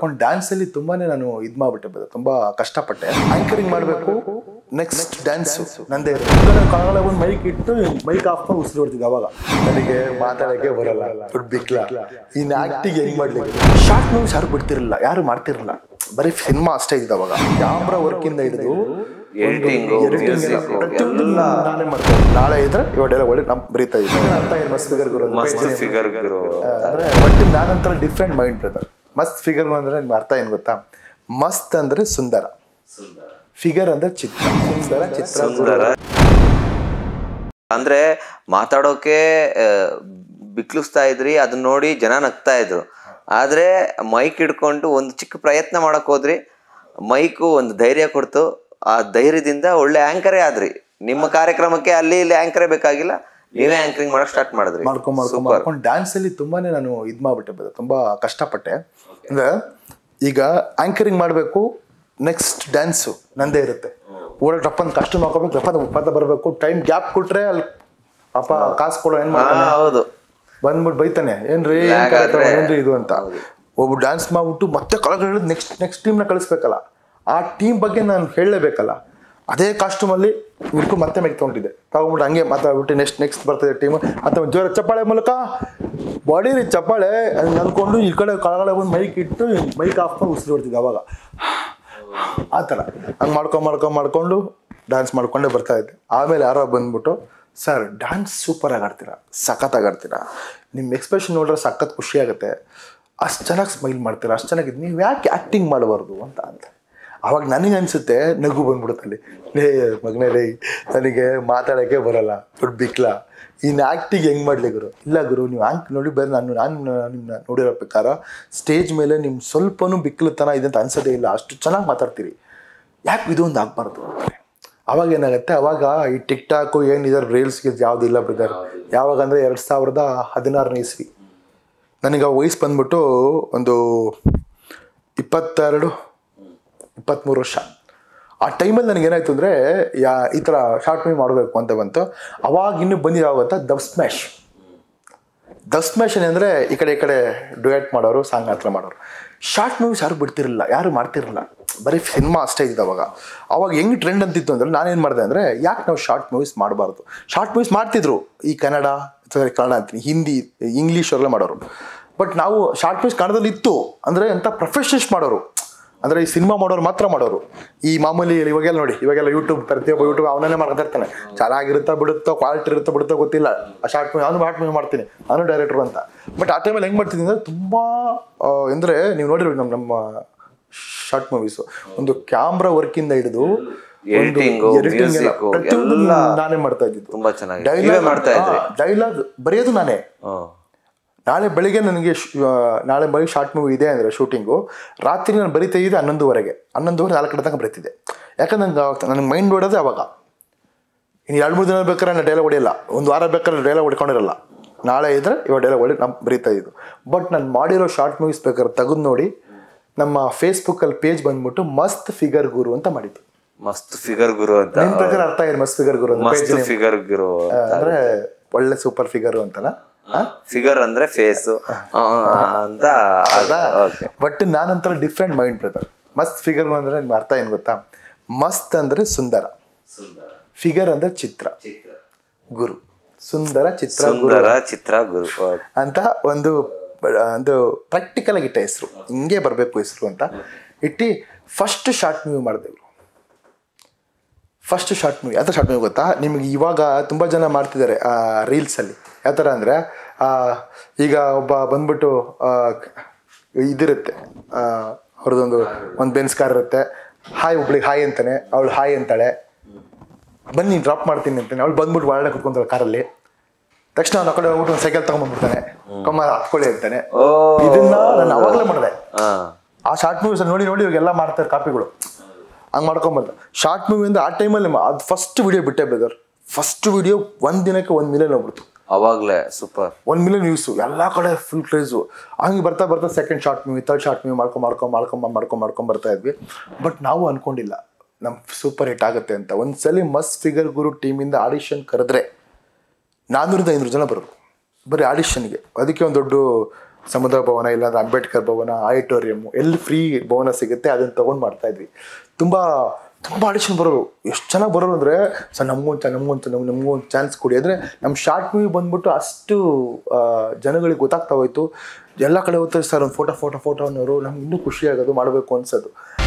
On dance, I anchoring next dance. Must figure andhre martha en gotta must andre sundara figure andre chitra sundara andre matadoke biklusta idri adun nodi jana nagta idru adre mic idkondu ond chikka prayatna madake hodri mic ond dhairya kodtu aa dhairyadinda olle anchor adri nimma karyakramake alli illi anchor bekagilla. You anchoring start madadri. Dance alli tumbane nanu idu maadibitte tumba kashtapatte. Andre iga anchoring maadbeku next dance nande irutte. Ore tappan kashta maakobeku tappan uppada barabeku time gap kotre alli appa kaasu kodu en maadtane. Haudu. Bandbut baitane enri en karatane enri idu anta. Obu dance maadbittu matte kalagala next team na kalisbekala. Aa team bagge nanu helebekala. Ade costume alli irku matte megtondide tagondu ange matadabitte next bartade team atha jora chappale mulaka body ri chappale nankondu ee kade kalagala one mic ittu mic off ma usru ortide avaga atara hang markondu dance markonde bartade aamele yaro bandbittu sir dance super agaartira sakata agaartira nim expression nodre sakata khushi agutte ashtu janaka smile martira ashtu janaka idu neevu yaake acting maadabardu anta anta आवाग नानी अनसुते नगु बंदुबिडुत्तल्ले ले मगने ले ನನಗೆ ಮಾತಾಡಕ್ಕೆ ಬರಲ್ಲ ದೊಡ್ಡ ಬಿಕ್ಲಾ ಈ acting ಹೆಂಗ್ ಮಾಡ್ಲಿ ಗುರು ಇಲ್ಲ ಗುರು ನೀವು ಆಂಕ್ ನೋಡಿ ಬೇರೆ ನಾನು ನಿಮ್ಮನ್ನ ನೋಡಿರೋ ಪ್ರಕಾರ ಸ್ಟೇಜ್ ಮೇಲೆ ನಿಮ್ ಸ್ವಲ್ಪನೂ ಬಿಕ್ಲತನ ಇದೆ ಅಂತ ಅನ್ಸದೇ ಇಲ್ಲ ಅಷ್ಟು ಚೆನ್ನಾಗಿ ಮಾತಾಡ್ತೀರಿ ಯಾಕೆ ಇದು ಒಂದು ಆಗಬಾರದು ಆವಾಗ ಏನಾಗುತ್ತೆ ಆವಾಗ ಈ ಟಿಕ್ ಟಾಕ್ ಏನಿದೆ ರೀಲ್ಸ್ ಗೆ ಯಾವುದು ಇಲ್ಲ ಬ್ರದರ್ ಯಾವಾಗ ಅಂದ್ರೆ 2016ನೇ ಇಸ್ವಿ ನನಗೆ ವಾಯ್ಸ್ ಬಂದ್ಬಿಟ್ಟು ಒಂದು 23 ವರ್ಷ ಆ ಟೈಮ್ ಅಲ್ಲಿ ನನಗೆ ಏನಾಯ್ತು ಅಂದ್ರೆ ಈ ತರ ಶಾರ್ಟ್ ಫಿಲ್ಮ್ ಮಾಡಬೇಕು ಅಂತ ಬಂತು ಅವಾಗ ಇನ್ನು ಬಂದಿರೋವಂತ ದಬ್ ಸ್ಮ್ಯಾಶ್ ಅಂದ್ರೆ ಈ ಕಡೆ ಡ್ಯುಯೆಟ್ ಮಾಡೋರು ಸಾಂಗ್ ಆತ್ರ ಮಾಡೋರು ಶಾರ್ಟ್ ಮೂವೀಸ್ ಯಾರು ಬಿಡ್ತಿರಲಿಲ್ಲ ಯಾರು ಮಾಡ್ತಿರಲಿಲ್ಲ ಬರೀ ಸಿನಿಮಾ ಅಷ್ಟೇ ಇದ್ದ ಅವಾಗ ಹೆಂಗ್ ಟ್ರೆಂಡ್ ಅಂತಿತ್ತು ಅಂದ್ರೆ ನಾನು ಏನು ಮಾಡಿದೆ ಅಂದ್ರೆ ಯಾಕೆ ನಾವು ಶಾರ್ಟ್ ಮೂವೀಸ್ ಮಾಡಬಾರ್ದು ಶಾರ್ಟ್ ಮೂವೀಸ್ ಮಾಡ್ತಿದ್ರು ಈ ಕನ್ನಡ ಅಂತೀನಿ ಹಿಂದಿ ಇಂಗ್ಲೀಷ್ ಅವರೆಲ್ಲ ಮಾಡೋರು ಬಟ್ ನಾವು ಶಾರ್ಟ್ ಮೂವೀಸ್ ಕನ್ನಡದಲ್ಲಿ ಇತ್ತು ಅಂದ್ರೆ ಅಂತ ಪ್ರೊಫೆಷನಲ್ಸ್ ಮಾಡೋರು ಅಂದ್ರೆ ಈ ಸಿನಿಮಾ ಮಾಡೋರು ಮಾತ್ರ ಮಾಡೋರು ಈ ಮಾಮೂಲಿ ಇವಾಗೆಲ್ಲ ನೋಡಿ ಇವಾಗೆಲ್ಲ ಯೂಟ್ಯೂಬ್ ಪ್ರತಿಯೊಬ್ಬ ಯೂಟ್ಯೂಬ್ ಅವನೇ ಮಾಡ್ತಾ ಇರ್ತಾನೆ ಚೆನ್ನಾಗಿರುತ್ತಾ ಬಿಡುತ್ತೋ ಕ್ವಾಲಿಟಿ ಇರುತ್ತಾ ಬಿಡುತ್ತೋ ಗೊತ್ತಿಲ್ಲ ಆ ಶಾರ್ಟ್ ಫಿಲ್ಮ್ ಅವನು ಮಾಡ್ತೀನಿ ನಾನು ಡೈರೆಕ್ಟರ್ ಅಂತ ಬಟ್ ಆ ಟೈಮಲ್ಲಿ ಹೆಂಗೆ ಮಾಡ್ತೀನಿ ಅಂದರೆ ತುಂಬಾ ಅಂದರೆ ನೀವು ನೋಡಿರ್ಬೇಕು ನಮ್ಮ ಶಾರ್ಟ್ ಮೂವೀಸು ಒಂದು ಕ್ಯಾಮ್ರಾ ವರ್ಕಿಂದ ಹಿಡಿದು ನಾನೇ ಮಾಡ್ತಾ ಇದ್ದಿದ್ದು ತುಂಬಾ ಚೆನ್ನಾಗಿ ಡೈಲಾಗ್ ಬರೆಯೋದು ನಾನೇ ನಾಳೆ ಬೆಳಿಗ್ಗೆ ಶಾರ್ಟ್ ಮೂವಿ ಇದೆ ಅಂದರೆ ಶೂಟಿಂಗು ರಾತ್ರಿ ನಾನು ಬರೀತಾ ಇದ್ದೆ 4 ಗಂಟೆ ತನಕ ಬರೀತಿದ್ದೆ ಯಾಕಂದ್ರೆ ನನಗೆ ಮೈಂಡ್ ಓಡೋದು ಅವಾಗ ಇನ್ನು 2-3 ದಿನ ಬೇಕಾದ್ರೆ ನಾನು ಡೈಲಾಗ್ ಹೊಡೆಯಲ್ಲ ಒಂದು ವಾರ ಬೇಕಾದ್ರೆ ಡೈಲಾಗ್ ಹೊಡ್ಕೊಂಡಿರಲ್ಲ ನಾಳೆ ಇದ್ರೆ ಇವಾಗ ಡೈಲಾಗ್ ಹೊಡೆ ನಾನು ಬರೀತಾ ಇದ್ದು ಬಟ್ ನಾನು ಮಾಡಿರೋ ಶಾರ್ಟ್ ಮೂವೀಸ್ ಬೇಕಾದ್ರೆ ತೆಗೆದು ನೋಡಿ ನಮ್ಮ ಫೇಸ್ಬುಕ್ಕಲ್ಲಿ ಪೇಜ್ ಬಂದ್ಬಿಟ್ಟು ಮಸ್ತ್ ಫಿಗರ್ ಗುರು ಅಂತ ಮಾಡಿದ್ದು ಮಸ್ತ್ ಫಿಗರ್ ಗುರು ಅಂತ ನಿಮ್ಮ ಪ್ರಕಾರ ಅರ್ಥ ಆಗಿದೆ ಮಸ್ತ್ ಫಿಗರ್ ಗುರು ಅಂದ್ರೆ ಒಳ್ಳೆ ಸೂಪರ್ ಫಿಗರ್ ಅಂತಲ್ಲ ಫಿಗರ್ ಅಂದ್ರೆ ಫೇಸ್ ಅಂತ ಬಟ್ ನಾನಂತರ ಡಿಫ್ರೆಂಟ್ ಮೈಂಡ್ ಬ್ರದರ್ ಮಸ್ತ್ ಫಿಗರ್ ಅಂದ್ರೆ ನಿಮ್ಗೆ ಅರ್ಥ ಏನ್ ಗೊತ್ತಾ ಮಸ್ತ್ ಅಂದ್ರೆ ಸುಂದರ ಫಿಗರ್ ಅಂದ್ರೆ ಚಿತ್ರ ಗುರು ಸುಂದರ ಚಿತ್ರ ಗುರು ಅಂತ ಒಂದು ಪ್ರಾಕ್ಟಿಕಲ್ ಆಗಿ ಇಟ್ಟ ಹೆಸರು ಹಿಂಗೆ ಬರ್ಬೇಕು ಹೆಸರು ಅಂತ ಇಟ್ಟು ಫಸ್ಟ್ ಶಾರ್ಟ್ ಮೂವಿ ಯಾವ ಶಾರ್ಟ್ ಮೂವಿ ಗೊತ್ತಾ ನಿಮ್ಗೆ ಇವಾಗ ತುಂಬಾ ಜನ ಮಾಡ್ತಿದ್ದಾರೆ ಆ ರೀಲ್ಸ್ ಅಲ್ಲಿ ಯಾವ ಥರ ಅಂದರೆ ಈಗ ಒಬ್ಬ ಬಂದ್ಬಿಟ್ಟು ಇದಿರುತ್ತೆ ಅವ್ರದ್ದೊಂದು ಒಂದು ಬೆನ್ಸ್ ಕಾರ್ ಇರುತ್ತೆ ಹಾಯ್ ಒಬ್ಳಿಗೆ ಹಾಯ್ ಅಂತಾನೆ ಅವಳು ಹಾಯ್ ಅಂತಾಳೆ ಬನ್ನಿ ಡ್ರಾಪ್ ಮಾಡ್ತೀನಿ ಅಂತಾನೆ ಅವಳು ಬಂದ್ಬಿಟ್ಟು ಒಳಗಡೆ ಕುತ್ಕೊಂತಾಳೆ ಕಾರಲ್ಲಿ ತಕ್ಷಣ ಅವ್ನು ಆ ಕಡೆ ಹೋಗ್ಬಿಟ್ಟು ಒಂದು ಸೈಕಲ್ ತಗೊಂಡ್ಬಂದ್ಬಿಡ್ತಾನೆ ಕಮ್ಮ ಹತ್ಕೊಳ್ಳಿ ಅಂತಾನೆ ಇದನ್ನ ನಾನು ಅವಾಗಲೇ ಮಾಡಿದೆ ಆ ಶಾರ್ಟ್ ಮೂವೀಸ್ ನೋಡಿ ಇವಾಗೆಲ್ಲ ಮಾಡ್ತಾರೆ ಕಾಪಿಗಳು ಹಂಗೆ ಮಾಡ್ಕೊಂಬಂತ ಶಾರ್ಟ್ ಮೂವಿಯಿಂದ ಆ ಟೈಮಲ್ಲಿ ಅದು ಫಸ್ಟ್ ವಿಡಿಯೋ ಬಿಟ್ಟೆ ಬ್ರದರ್ ಫಸ್ಟ್ ವಿಡಿಯೋ 1 ದಿನಕ್ಕೆ 1 ಮಿಲಿಯನ್ ಹೋಗ್ಬಿಡ್ತು ಅವಾಗಲೇ ಸೂಪರ್ 1 ಮಿಲಿಯನ್ ವ್ಯೂಸ್ ಎಲ್ಲ ಕಡೆ ಫುಲ್ ಕ್ರೇಜು ಹಂಗೆ ಬರ್ತಾ second short movie third short movie ಮಾಡ್ಕೊಂಡ್ ಬರ್ತಾ ಇದ್ವಿ ಬಟ್ ನಾವು ಅನ್ಕೊಂಡಿಲ್ಲ ನಮ್ ಸೂಪರ್ ಹಿಟ್ ಆಗುತ್ತೆ ಅಂತ ಒಂದ್ಸಲಿ ಮಸ್ತ್ ಫಿಗರ್ ಗುರು ಟೀಮಿಂದ ಆಡಿಷನ್ ಕರೆದ್ರೆ 400-500 ಜನ ಬರೋರು ಬರೀ ಆಡಿಷನ್ಗೆ ಅದಕ್ಕೆ ಒಂದು ದೊಡ್ಡ ಸಮುದಾಯ ಭವನ ಇಲ್ಲಾಂದ್ರೆ ಅಂಬೇಡ್ಕರ್ ಭವನ ಆಡಿಟೋರಿಯಮ್ ಎಲ್ಲಿ ಫ್ರೀ ಭವನ ಸಿಗುತ್ತೆ ಅದನ್ನು ತೊಗೊಂಡು ಮಾಡ್ತಾ ಇದ್ವಿ. ತುಂಬ ಆಡಿಷನ್ ಬರೋರು, ಎಷ್ಟು ಚೆನ್ನಾಗಿ ಬರೋರು ಅಂದರೆ ಸರ್ ನಮಗೊಂದು ಚಾನ್ಸ್ ಕೊಡಿ ಅಂದರೆ ನಮ್ಮ ಶಾರ್ಟ್ ಮೂವಿ ಬಂದ್ಬಿಟ್ಟು ಅಷ್ಟು ಜನಗಳಿಗೆ ಗೊತ್ತಾಗ್ತಾ ಹೋಯಿತು. ಎಲ್ಲ ಕಡೆ ಹೋಗ್ತಾರೆ ಸರ್ ಒಂದು ಫೋಟೋ ಅನ್ನೋರು ನಮ್ಗೆ ಇನ್ನೂ ಖುಷಿಯಾಗೋದು ಮಾಡಬೇಕು ಅನ್ಸೋದು.